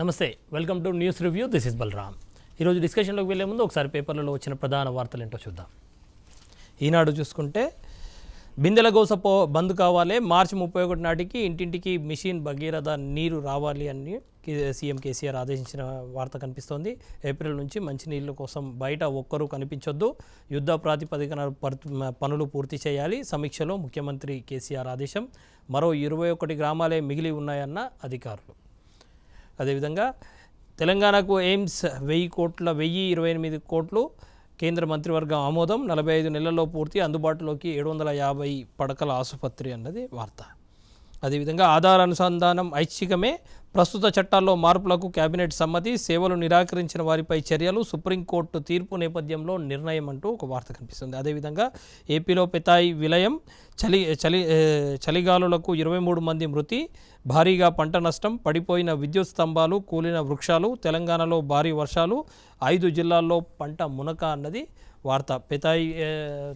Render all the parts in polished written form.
నమస్తే welcome to news review this is Balaram ఈరోజు డిస్కషన్లోకి వెళ్ళే ముందు ఒకసారి పేపర్లలో వచ్చిన ప్రధాన వార్తలు ఏంటో చూద్దాం ఈనాడు చూసుకుంటే బిందెల గోస బంద్ కావాలి మార్చి 31 నాటికి ఇంటింటికి మిషన్ భగీరథ నీరు రావాలి అని సీఎం కేసీఆర్ ఆదేశించిన వార్త కనిపిస్తోంది ఏప్రిల్ నుంచి మంచినీళ్ళ కోసం బయట ఒక్కరూ కనిపించొద్దు యుద్ధ ప్రాతిపదికన పనులు పూర్తి చేయాలి సమీక్షలో ముఖ్యమంత్రి కేసీఆర్ ఆదేశం మరో 21 గ్రామాలే మిగిలి ఉన్నాయన్న అధికారులు అదేవిధంగా తెలంగాణకు ఎయిమ్స్ 1028 కోట్లు కేంద్ర మంత్రివర్గం ఆమోదం 45 నెలల్లో పూర్తి అందుబాటులోకి 750 పడకల ఆసుపత్రి అన్నది వార్త అదేవిధంగా ఆధార్ అనుసంధానం ఐచ్ఛికమే ప్రస్తుత చట్టాల్లో మార్పులకు కేబినెట్ సమ్మతి సేవలు నిరాకరించిన వారిపై చర్యలు సుప్రీంకోర్టు తీర్పు నేపథ్యంలో నిర్ణయం అంటూ ఒక వార్త కనిపిస్తుంది అదేవిధంగా ఏపీలో పెతాయి విలయం చలిగాలులకు 23 మంది మృతి భారీగా పంట నష్టం పడిపోయిన విద్యుత్ స్తంభాలు కూలిన వృక్షాలు తెలంగాణలో భారీ వర్షాలు 5 జిల్లాల్లో పంట మునక అన్నది వార్త పెతాయి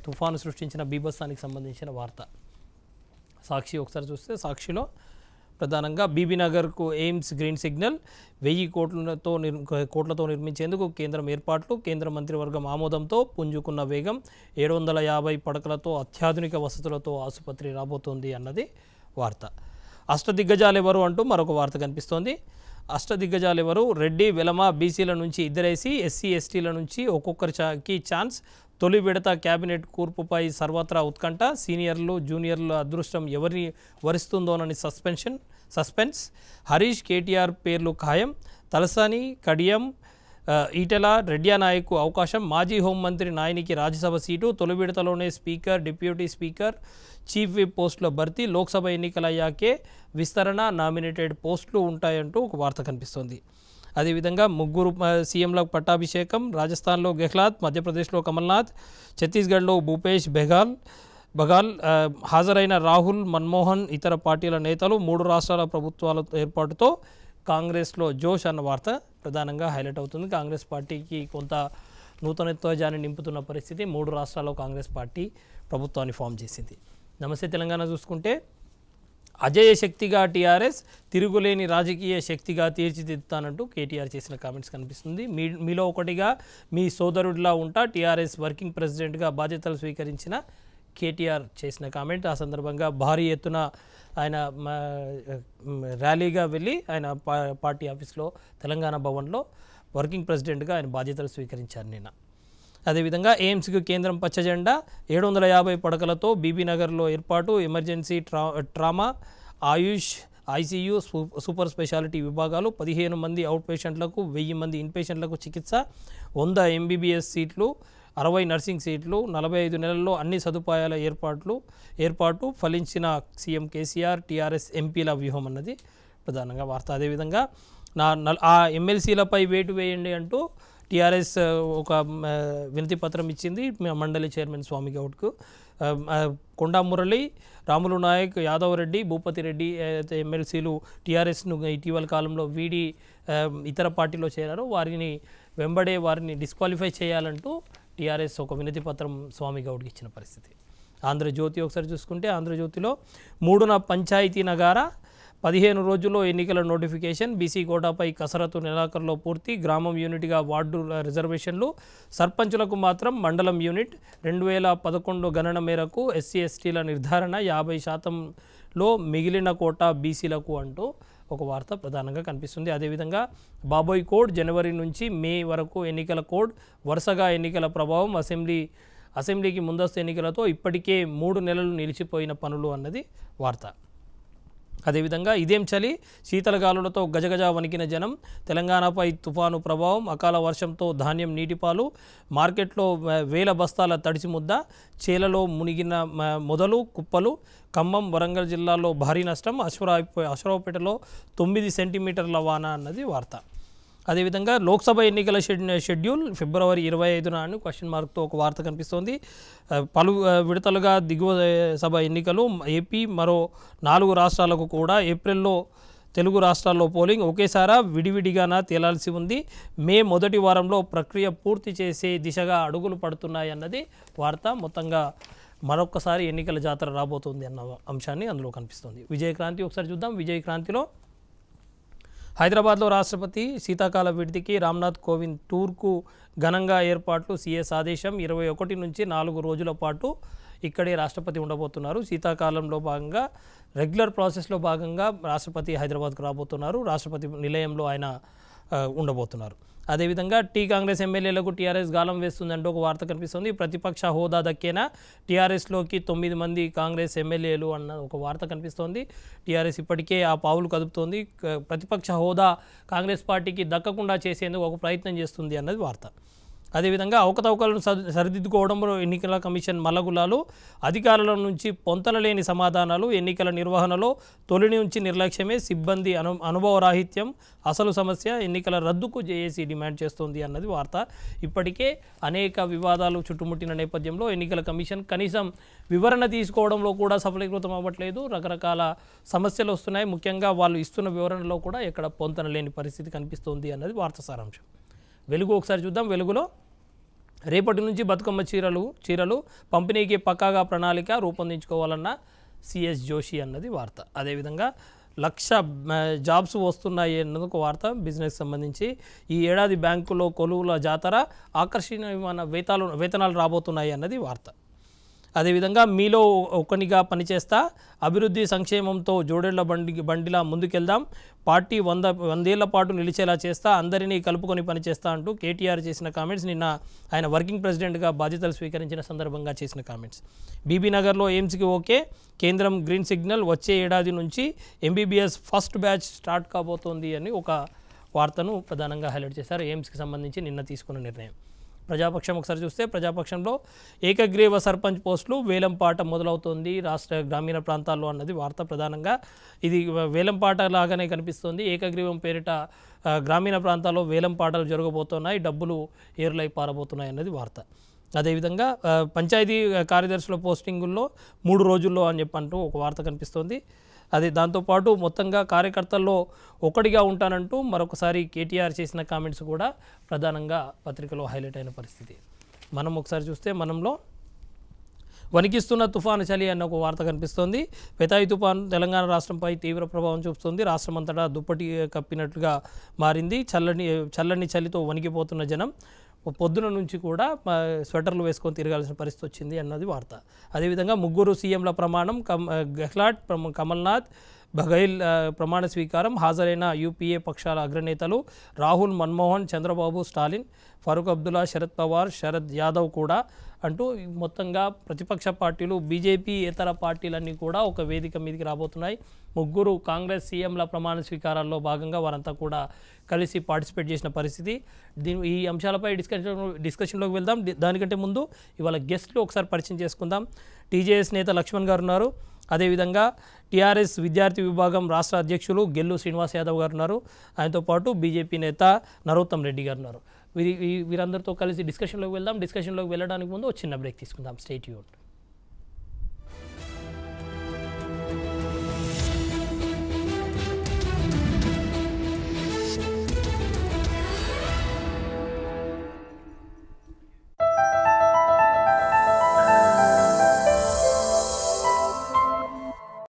తుఫాను సృష్టించిన బీభత్సానికి సంబంధించిన వార్త సాక్షి ఒకసారి చూస్తే సాక్షిలో ప్రధానంగా బీబీనగర్కు ఎయిమ్స్ గ్రీన్ సిగ్నల్ 1000 కోట్లతో నిర్మించేందుకు కేంద్రం ఏర్పాట్లు కేంద్ర మంత్రివర్గం ఆమోదంతో పుంజుకున్న వేగం 750 పడకలతో అత్యాధునిక వసతులతో ఆసుపత్రి రాబోతోంది అన్నది వార్త అష్టదిగ్గజాలెవరు అంటూ మరొక వార్త కనిపిస్తోంది అష్టదిగ్గజాలెవరు రెడ్డి వెలమ బీసీల నుంచి ఇద్దరేసి ఎస్సీ ఎస్టీల నుంచి ఒక్కొక్కరికి ఛాన్స్ తొలి విడత క్యాబినెట్ కూర్పుపై సర్వత్రా ఉత్కంఠ సీనియర్లు జూనియర్ల అదృష్టం ఎవరిని వరిస్తుందోనని సస్పెన్స్ హరీష్ కేటీఆర్ పేర్లు ఖాయం తలసాని కడియం ఈటెల రెడ్యానాయకు అవకాశం మాజీ హోంమంత్రి నాయనికి రాజ్యసభ సీటు తొలి విడతలోనే speaker deputy speaker chief whip పోస్టుల భర్తీ లోక్సభ ఎన్నికలయ్యాకే విస్తరణ నామినేటెడ్ పోస్టులు ఉంటాయంటూ ఒక వార్త కనిపిస్తోంది అదేవిధంగా ముగ్గురు సీఎంలకు పట్టాభిషేకం రాజస్థాన్లో గెహ్లాత్ మధ్యప్రదేశ్లో కమల్నాథ్ ఛత్తీస్గఢ్లో భూపేష్ బఘాల్ హాజరైన రాహుల్ మన్మోహన్ ఇతర పార్టీల నేతలు 3 రాష్ట్రాల ప్రభుత్వాల ఏర్పాటుతో కాంగ్రెస్లో జోష్ అన్న వార్త ప్రధానంగా హైలైట్ అవుతుంది కాంగ్రెస్ పార్టీకి కొంత నూతనత్వజాన్ని నింపుతున్న పరిస్థితి 3 రాష్ట్రాల్లో కాంగ్రెస్ పార్టీ ప్రభుత్వాన్ని ఫామ్ చేసింది నమస్తే తెలంగాణ చూసుకుంటే అజేయ శక్తిగా టీఆర్ఎస్ తిరుగులేని రాజకీయ శక్తిగా తీర్చిదిద్దుతానంటూ కేటీఆర్ చేసిన కామెంట్స్ కనిపిస్తుంది మీలో ఒకటిగా మీ సోదరుడిలా ఉంటా టీఆర్ఎస్ వర్కింగ్ ప్రెసిడెంట్గా బాధ్యతలు స్వీకరించిన కేటీఆర్ చేసిన కామెంట్ ఆ సందర్భంగా భారీ ఎత్తున ఆయన ర్యాలీగా వెళ్ళి ఆయన పార్టీ ఆఫీస్లో తెలంగాణ భవన్లో వర్కింగ్ ప్రెసిడెంట్గా ఆయన బాధ్యతలు స్వీకరించారు నిన్న అదేవిధంగా ఎయిమ్స్కు కేంద్రం పచ్చజెండా 750 పడకలతో బీబీనగర్లో ఏర్పాటు emergency trauma AYUSH ICU super speciality విభాగాలు 15 మంది అవుట్ పేషెంట్లకు 1000 మంది ఇన్పేషెంట్లకు చికిత్స 100 MBBS సీట్లు 60 నర్సింగ్ సీట్లు 45 నెలల్లో అన్ని సదుపాయాల ఏర్పాటు ఫలించిన సీఎం కేసీఆర్ టీఆర్ఎస్ ఎంపీల వ్యూహం అన్నది ప్రధానంగా వార్త అదేవిధంగా ఆ MLCలపై వేటు వేయండి అంటూ టీఆర్ఎస్ ఒక వినతి పత్రం ఇచ్చింది మండలి చైర్మన్ స్వామి గౌడ్కు కొండా మురళి రాములు నాయక్ యాదవ్ రెడ్డి భూపతి రెడ్డి MLCలు టీఆర్ఎస్ను ఇటీవల కాలంలో వీడి ఇతర పార్టీలో చేరారు వారిని వెంబడే వారిని డిస్క్వాలిఫై చేయాలంటూ టీఆర్ఎస్ ఒక వినతి పత్రం స్వామి గౌడ్కి ఇచ్చిన పరిస్థితి ఆంధ్రజ్యోతి ఒకసారి చూసుకుంటే ఆంధ్రజ్యోతిలో 3న పంచాయతీ నగారా 15 రోజుల్లో ఎన్నికల నోటిఫికేషన్ బీసీ కోటాపై కసరత్తు నెలాఖరులో పూర్తి గ్రామం యూనిట్గా వార్డు రిజర్వేషన్లు సర్పంచులకు మాత్రం మండలం యూనిట్ 2011 గణన మేరకు ఎస్సీ ఎస్టీల నిర్ధారణ 50%లో మిగిలిన కోటా బీసీలకు అంటూ ఒక వార్త ప్రధానంగా కనిపిస్తుంది అదేవిధంగా బాబోయ్ కోడ్ జనవరి నుంచి మే వరకు ఎన్నికల కోడ్ వరుసగా ఎన్నికల ప్రభావం అసెంబ్లీకి ముందస్తు ఎన్నికలతో ఇప్పటికే 3 నెలలు నిలిచిపోయిన పనులు అన్నది వార్త అదేవిధంగా ఇదేం చలి శీతలగాలులతో గజగజ వణికిన జనం తెలంగాణపై తుఫాను ప్రభావం అకాల వర్షంతో ధాన్యం నీటిపాలు మార్కెట్లో 1000 బస్తాల తడిసి ముద్ద చేలలో మునిగిన మొదలు కుప్పలు ఖమ్మం వరంగల్ జిల్లాల్లో భారీ నష్టం అశ్వరావుపేటలో 9 సెంటీమీటర్ల వాన అన్నది వార్త అదేవిధంగా లోక్సభ ఎన్నికల షెడ్యూల్ ఫిబ్రవరి 25 నాడు క్వశ్చన్ మార్క్తో ఒక వార్త కనిపిస్తోంది పలు విడతలుగా దిగువ సభ ఎన్నికలు ఏపీ మరో 4 రాష్ట్రాలకు కూడా ఏప్రిల్లో తెలుగు రాష్ట్రాల్లో పోలింగ్ ఒకేసారా విడివిడిగానా తేలాల్సి ఉంది మే 1 వారంలో ప్రక్రియ పూర్తి చేసే దిశగా అడుగులు పడుతున్నాయి అన్నది వార్త మొత్తంగా మరొకసారి ఎన్నికల జాతర రాబోతుంది అన్న అంశాన్ని అందులో కనిపిస్తుంది విజయక్రాంతి ఒకసారి చూద్దాం విజయక్రాంతిలో హైదరాబాద్ లో రాష్ట్రపతి శీతాకాల విడిదికి రామ్నాథ్ కోవింద్ టూర్ కు ఘనంగా ఏర్పాట్లు సీఎస్ ఆదేశం 21 నుంచి 4 రోజుల పాటు ఇక్కడే రాష్ట్రపతి ఉండబోతున్నారు శీతాకాలంలో భాగంగా రెగ్యులర్ ప్రాసెస్ లో భాగంగా రాష్ట్రపతి హైదరాబాద్ కు రాబోతున్నారు రాష్ట్రపతి నిలయంలో ఆయన ఉండబోతున్నారు అదే విధంగా టీ కాంగ్రెస్ ఎమ్మెల్యేలకు టీఆర్ఎస్ గాలం వేస్తుందంటూ ఒక వార్త కనిపిస్తుంది ప్రతిపక్ష హోదా దక్కేనా టీఆర్ఎస్లోకి 9 మంది కాంగ్రెస్ ఎమ్మెల్యేలు అన్న ఒక వార్త కనిపిస్తోంది టీఆర్ఎస్ ఇప్పటికే ఆ పావులు కదుపుతోంది ప్రతిపక్ష హోదా కాంగ్రెస్ పార్టీకి దక్కకుండా చేసేందుకు ఒక ప్రయత్నం చేస్తుంది అన్నది వార్త అదేవిధంగా అవకతవకలను సరిదిద్దుకోవడంలో ఎన్నికల కమిషన్ మల్లగులాలు అధికారుల నుంచి పొంతనలేని సమాధానాలు ఎన్నికల నిర్వహణలో తొలి నుంచి నిర్లక్ష్యమే సిబ్బంది అనుభవరాహిత్యం అసలు సమస్య ఎన్నికల రద్దుకు జేఏసీ డిమాండ్ చేస్తోంది అన్నది వార్త ఇప్పటికే అనేక వివాదాలు చుట్టుముట్టిన నేపథ్యంలో ఎన్నికల కమిషన్ కనీసం వివరణ తీసుకోవడంలో కూడా సఫలీకృతం అవ్వట్లేదు రకరకాల సమస్యలు వస్తున్నాయి ముఖ్యంగా వాళ్ళు ఇస్తున్న వివరణలో కూడా ఎక్కడ పొంతనలేని పరిస్థితి కనిపిస్తోంది అన్నది వార్త సారాంశం వెలుగు ఒకసారి చూద్దాం వెలుగులో రేపటి నుంచి బతుకమ్మ చీరలు పంపిణీకి పక్కాగా ప్రణాళిక రూపొందించుకోవాలన్న సిఎస్ జోషి అన్నది వార్త అదేవిధంగా 1,00,000 జాబ్స్ వస్తున్నాయి అన్నది వార్త బిజినెస్ సంబంధించి ఈ ఏడాది బ్యాంకులో కొలువుల జాతర ఆకర్షణీయమైన వేతనాలు రాబోతున్నాయి అన్నది వార్త అదేవిధంగా మీలో ఒకనిగా పనిచేస్తా అభివృద్ధి సంక్షేమంతో జోడేళ్ల బండిలా ముందుకెళ్దాం పార్టీ 100 పాటు నిలిచేలా చేస్తా అందరినీ కలుపుకొని పనిచేస్తా అంటూ కేటీఆర్ చేసిన కామెంట్స్ నిన్న ఆయన వర్కింగ్ ప్రెసిడెంట్గా బాధ్యతలు స్వీకరించిన సందర్భంగా చేసిన కామెంట్స్ బీబీనగర్లో ఎయిమ్స్కి ఓకే కేంద్రం గ్రీన్ సిగ్నల్ వచ్చే ఏడాది నుంచి MBBS ఫస్ట్ బ్యాచ్ స్టార్ట్ కాబోతోంది అని ఒక వార్తను ప్రధానంగా హైలైట్ చేశారు ఎయిమ్స్కి సంబంధించి నిన్న తీసుకున్న నిర్ణయం ప్రజాపక్షం ఒకసారి చూస్తే ప్రజాపక్షంలో ఏకగ్రీవ సర్పంచ్ పోస్టులు వేలంపాట మొదలవుతోంది రాష్ట్ర గ్రామీణ ప్రాంతాల్లో అన్నది వార్త ప్రధానంగా ఇది వేలంపాట లాగానే కనిపిస్తోంది ఏకగ్రీవం పేరిట గ్రామీణ ప్రాంతాల్లో వేలంపాటలు జరగబోతున్నాయి డబ్బులు ఏర్లై పారబోతున్నాయి అన్నది వార్త అదేవిధంగా పంచాయతీ కార్యదర్శుల పోస్టింగుల్లో 3 రోజుల్లో అని చెప్పంటూ ఒక వార్త కనిపిస్తోంది అదే దాంతోపాటు మొత్తంగా కార్యకర్తల్లో ఒకటిగా ఉంటానంటూ మరొకసారి KTR చేసిన కామెంట్స్ కూడా ప్రధానంగా పత్రికలో హైలైట్ అయిన పరిస్థితి మనం ఒకసారి చూస్తే మనంలో వణికిస్తున్న తుఫాను చలి అన్న ఒక వార్త కనిపిస్తోంది పెతాయి తుఫాను తెలంగాణ రాష్ట్రంపై తీవ్ర ప్రభావం చూపుతోంది రాష్ట్రం అంతటా దుప్పటి కప్పినట్లుగా మారింది చల్లని చలితో వణికిపోతున్న జనం పొద్దున నుంచి కూడా స్వెటర్లు వేసుకొని తిరగాల్సిన పరిస్థితి వచ్చింది అన్నది వార్త అదేవిధంగా 3 CM ల ప్రమాణం గెహ్లాట్ కమల్నాథ్ బఘైల్ ప్రమాణ స్వీకారం హాజరైన UPA పక్షాల అగ్రనేతలు రాహుల్ మన్మోహన్ చంద్రబాబు స్టాలిన్ ఫరూక్ అబ్దుల్లా శరద్ పవార్ శరద్ యాదవ్ కూడా అంటూ మొత్తంగా ప్రతిపక్ష పార్టీలు BJP ఇతర పార్టీలన్నీ కూడా ఒక వేదిక మీదకి రాబోతున్నాయి 3 కాంగ్రెస్ CM ల ప్రమాణ స్వీకారాల్లో భాగంగా వారంతా కూడా కలిసి పార్టిసిపేట్ చేసిన పరిస్థితి ఈ అంశాలపై డిస్కషన్లోకి వెళ్దాం దానికంటే ముందు ఇవాళ గెస్ట్లు ఒకసారి పరిచయం చేసుకుందాం TJS నేత లక్ష్మణ్ గారు ఉన్నారు అదేవిధంగా TRS విద్యార్థి విభాగం రాష్ట్ర అధ్యక్షులు గెల్లు శ్రీనివాస్ యాదవ్ గారు ఉన్నారు ఆయనతో పాటు BJP నేత నరోతం రెడ్డి గారు ఉన్నారు వీరందరితో కలిసి డిస్కషన్లోకి వెళ్దాం డిస్కషన్లోకి వెళ్ళడానికి ముందు ఒక చిన్న బ్రేక్ తీసుకుందాం స్టే ట్యూన్డ్